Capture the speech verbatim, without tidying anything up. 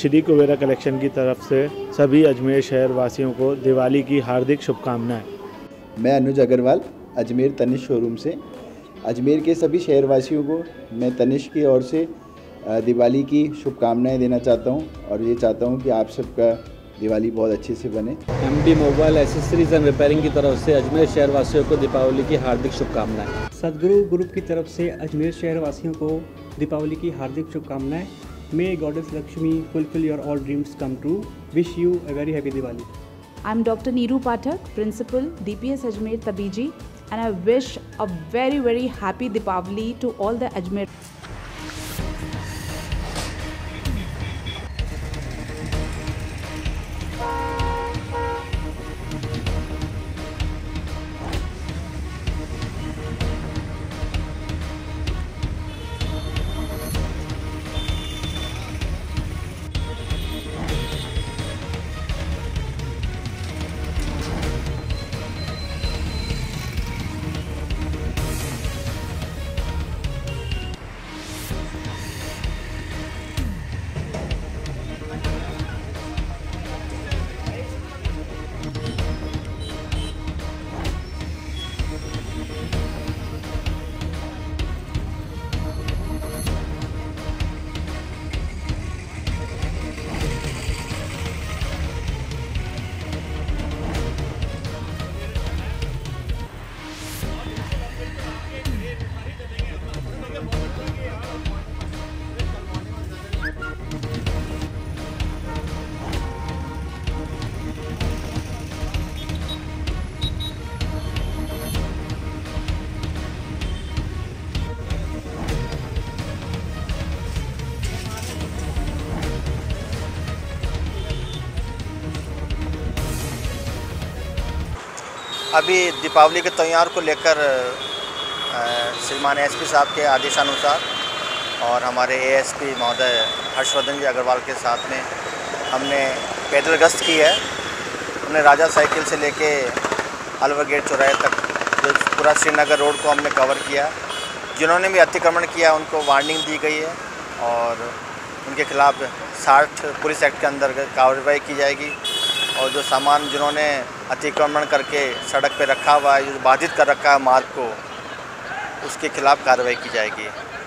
श्री कुबेरा collection की तरफ से सभी अजमेर शहर वासियों को दिवाली की हार्दिक शुभकामनाएं। मैं अनुज अग्रवाल अजमेर तनिश शोरूम से अजमेर के सभी शहर वासियों को मैं तनिश की ओर से दिवाली की शुभकामनाएं देना चाहता हूं और ये चाहता हूं कि आप सबका दिवाली बहुत अच्छे से बने। M mobile accessories and repairing की तरफ से अजमेर शहर वासियों को दीपावली की हार्दिक शुभकामनाएं। सदगुरु ग्रुप की तरफ से अजमेर शहर वासियों को दीपावली की हार्दिक शुभकामनाएं। मे goddess Lakshmi fulfil your all dreams come true. Wish you a very happy Diwali. I am doctor Neeru Pathak, principal DPS Ajmer Tabiji, and I wish a very very happy Deepawali to all the Ajmer. अभी दीपावली के त्यौहार को लेकर श्रीमान एसपी साहब के आदेशानुसार और हमारे एएसपी महोदय हर्षवर्धन जी अग्रवाल के साथ में हमने पैदल गश्त की है। हमने राजा साइकिल से लेके अलवर गेट चौराहे तक जो पूरा श्रीनगर रोड को हमने कवर किया। जिन्होंने भी अतिक्रमण किया उनको वार्निंग दी गई है और उनके खिलाफ साठ पुलिस एक्ट के अंदर कार्रवाई की जाएगी। और जो सामान जिन्होंने अतिक्रमण करके सड़क पे रखा हुआ है, जो बाधित कर रखा है मार्ग को, उसके खिलाफ कार्रवाई की जाएगी।